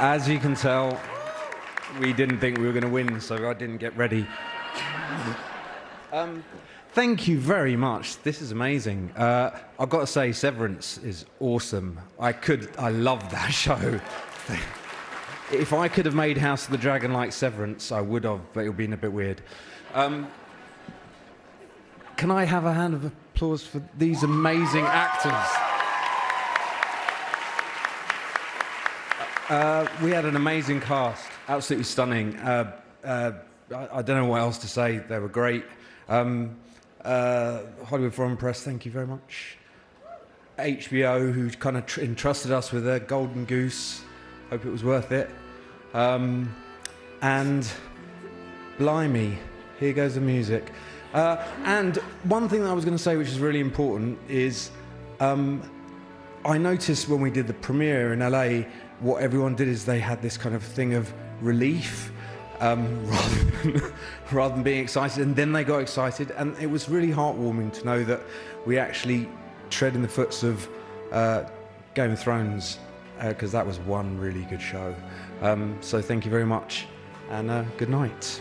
As you can tell, we didn't think we were going to win, so I didn't get ready. Thank you very much. This is amazing. I've got to say, Severance is awesome. I love that show. If I could have made House of the Dragon like Severance, I would have, but it would have been a bit weird. Can I have a hand of applause for these amazing actors? We had an amazing cast, absolutely stunning. I don't know what else to say, they were great. Hollywood Foreign Press, thank you very much. HBO, who kind of entrusted us with their golden goose, hope it was worth it. And blimey, here goes the music. And one thing that I was going to say, which is really important, is I noticed when we did the premiere in LA, what everyone did is they had this kind of thing of relief rather than being excited, and then they got excited, and it was really heartwarming to know that we actually tread in the foots of Game of Thrones, because that was one really good show. So thank you very much, and good night.